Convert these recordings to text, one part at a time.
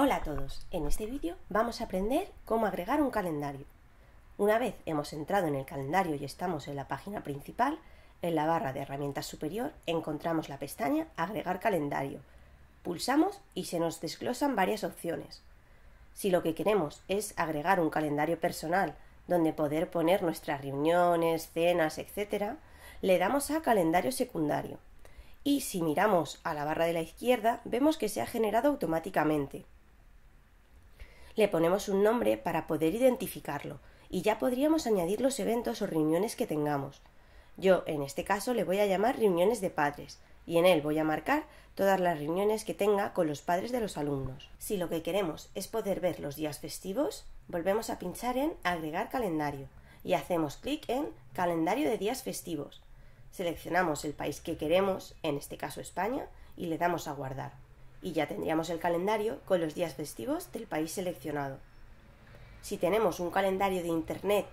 Hola a todos, en este vídeo vamos a aprender cómo agregar un calendario. Una vez hemos entrado en el calendario y estamos en la página principal, en la barra de herramientas superior encontramos la pestaña Agregar calendario. Pulsamos y se nos desglosan varias opciones. Si lo que queremos es agregar un calendario personal donde poder poner nuestras reuniones, cenas, etc., le damos a Calendario secundario. Y si miramos a la barra de la izquierda vemos que se ha generado automáticamente. Le ponemos un nombre para poder identificarlo y ya podríamos añadir los eventos o reuniones que tengamos. Yo en este caso le voy a llamar reuniones de padres y en él voy a marcar todas las reuniones que tenga con los padres de los alumnos. Si lo que queremos es poder ver los días festivos, volvemos a pinchar en Agregar calendario y hacemos clic en Calendario de días festivos. Seleccionamos el país que queremos, en este caso España, y le damos a guardar. Y ya tendríamos el calendario con los días festivos del país seleccionado. Si tenemos un calendario de Internet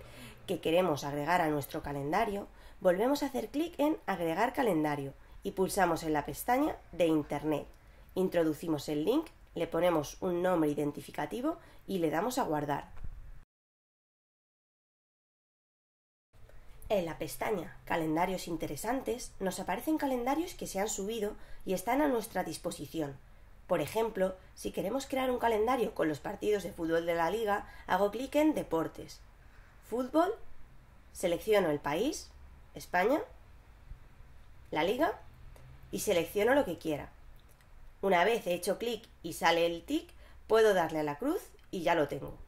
que queremos agregar a nuestro calendario, volvemos a hacer clic en Agregar calendario y pulsamos en la pestaña de Internet. Introducimos el link, le ponemos un nombre identificativo y le damos a guardar. En la pestaña Calendarios interesantes nos aparecen calendarios que se han subido y están a nuestra disposición. Por ejemplo, si queremos crear un calendario con los partidos de fútbol de la liga, hago clic en Deportes, Fútbol, selecciono el país, España, la liga, y selecciono lo que quiera. Una vez he hecho clic y sale el tic, puedo darle a la cruz y ya lo tengo.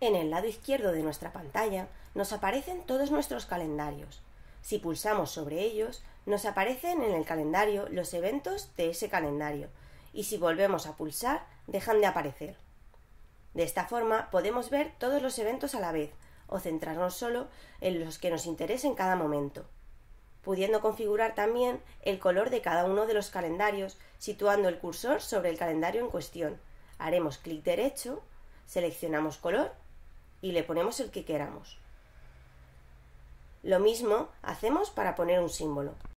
En el lado izquierdo de nuestra pantalla nos aparecen todos nuestros calendarios. Si pulsamos sobre ellos, nos aparecen en el calendario los eventos de ese calendario y si volvemos a pulsar, dejan de aparecer. De esta forma podemos ver todos los eventos a la vez o centrarnos solo en los que nos interesen en cada momento, pudiendo configurar también el color de cada uno de los calendarios situando el cursor sobre el calendario en cuestión. Haremos clic derecho, seleccionamos color y le ponemos el que queramos. Lo mismo hacemos para poner un símbolo.